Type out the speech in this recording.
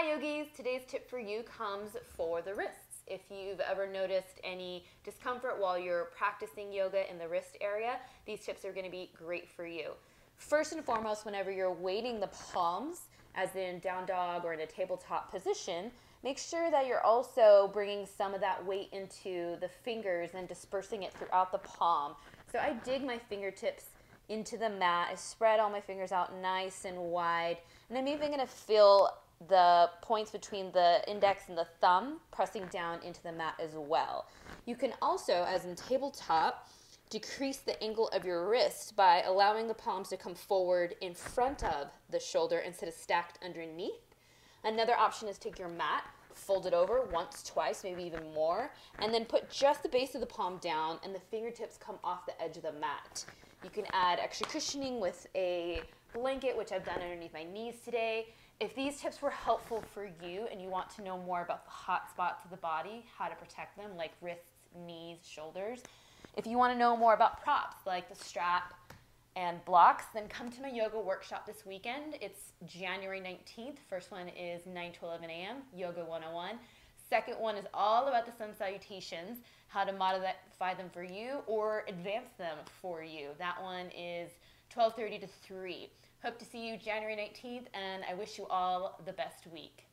Hi yogis, today's tip for you comes for the wrists. If you've ever noticed any discomfort while you're practicing yoga in the wrist area, these tips are going to be great for you. First and foremost, whenever you're weighting the palms, as in down dog or in a tabletop position, make sure that you're also bringing some of that weight into the fingers and dispersing it throughout the palm. So I dig my fingertips into the mat, I spread all my fingers out nice and wide, and I'm even going to feel the points between the index and the thumb pressing down into the mat as well. You can also, as in tabletop, decrease the angle of your wrist by allowing the palms to come forward in front of the shoulder instead of stacked underneath. Another option is take your mat, fold it over once, twice, maybe even more, and then put just the base of the palm down and the fingertips come off the edge of the mat. You can add extra cushioning with a blanket, which I've done underneath my knees today. If these tips were helpful for you and you want to know more about the hot spots of the body, how to protect them, like wrists, knees, shoulders, if you want to know more about props, like the strap and blocks, then come to my yoga workshop this weekend. It's January 19th. First one is 9 to 11 a.m., Yoga 101. Second one is all about the sun salutations, how to modify them for you or advance them for you. That one is 12:30 to 3. Hope to see you January 19th, and I wish you all the best week.